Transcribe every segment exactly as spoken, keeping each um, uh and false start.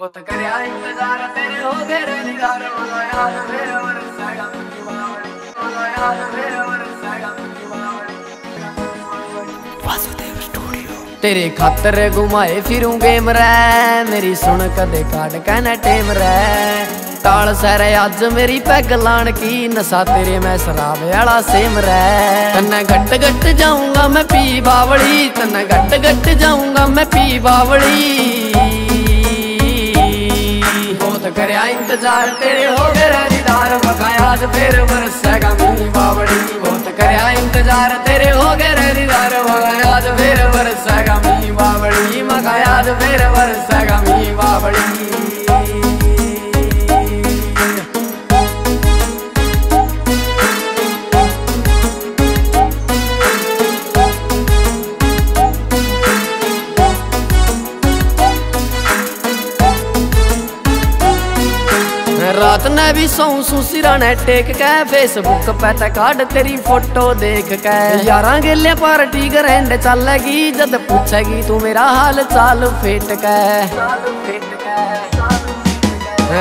वो तो करे इंतजार तेरे हो तेरे दीदार वाला यार मेरे वरसाएगा मुझे बावड़ी वाला यार मेरे वरसाएगा मुझे बावड़ी वासुदेव स्टूडियो तेरे खातर घुमाए फिरूं गेम रे मेरी सुन कदे काट कहना टेम रे ताल सर आज मेरी पैग लान की नशा तेरे मैं शराब वाला सेम रे तन्ने घट घट जाऊंगा मैं पी बावड़ी तन्ने घट घट जाऊंगा मैं पी बावड़ी करे इंतजार तेरे हो मेरा दीदार मकायाज फिर बरसेगा मेरी बावड़ी बहुत करे इंतजार तेरे हो मेरा दीदार मकायाज फिर बरसेगा मेरी बावड़ी मकायाज फिर बरसेगा मेरी बावड़ी। रात ने भी सौ सू सिराने टेक के फेसबुक पे ते काट तेरी फोटो देख के यारा गेले पार्टी ग्रैंड चलेगी जद पूछेगी तू मेरा हाल चाल फेट के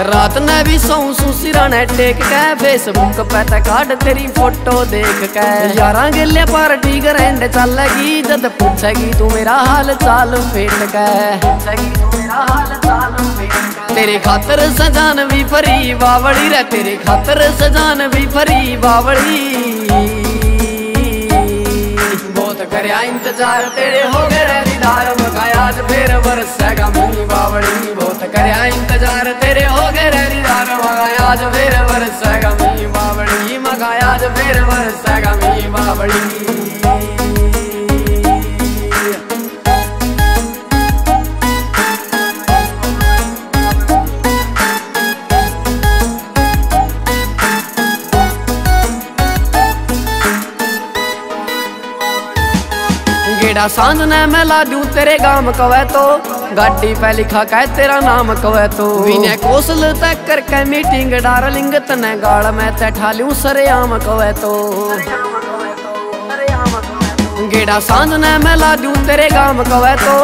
रात ने भी सौ सू सिराने टेक के फेसबुक पे ते काट तेरी फोटो देख के यारा गेले पार्टी ग्रैंड चलेगी जद पूछेगी तू मेरा हाल चाल फेट के तेरे खातर सजान भी फरी बावड़ी रे तेरे खातर सजान भी फरी बावड़ी बहुत करे इंतजार तेरे हो गए दीदार मकायाज फिर बरसेगा मेरी बावड़ी बहुत करे इंतजार तेरे हो गए दीदार मकायाज फिर बरसेगा मेरी बावड़ी मकायाज फिर बरसेगा मेरी बावड़ी। गेड़ा सांझ ने मैं ला दूं तेरे गाम कवे तो गाड़ी पे लिखा कह तेरा नाम कवे तो विनय कौशल तक करके मीटिंग डार्लिंग तने गाल मैं ते ठालूं सरेआम कवे तो गेड़ा सांझ ने मैं ला दूं तेरे गाम कवे तो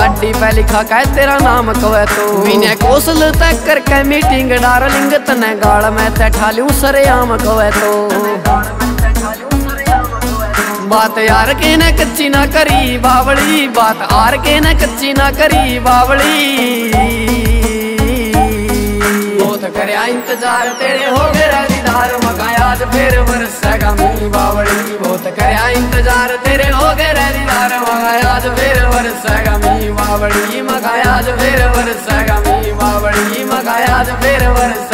गाड़ी पे लिखा कह तेरा नाम कवे तो विनय कौशल तक करके मीटिंग डार्लिंग तने गाल मैं ते ठालूं सरेआम कवे तो बात यार के न कच्ची ना करी बावड़ी बात आर के न कच्ची ना करी बावड़ी बहुत करे इंतजार तेरे हो मेरा दीदार मकायाज फिर बरसेगा मेरी बावड़ी बहुत करे इंतजार तेरे हो मेरा दीदार मकायाज फिर बरसेगा मेरी बावड़ी मकायाज फिर बरसेगा मेरी बावड़ी मकायाज फिर बरस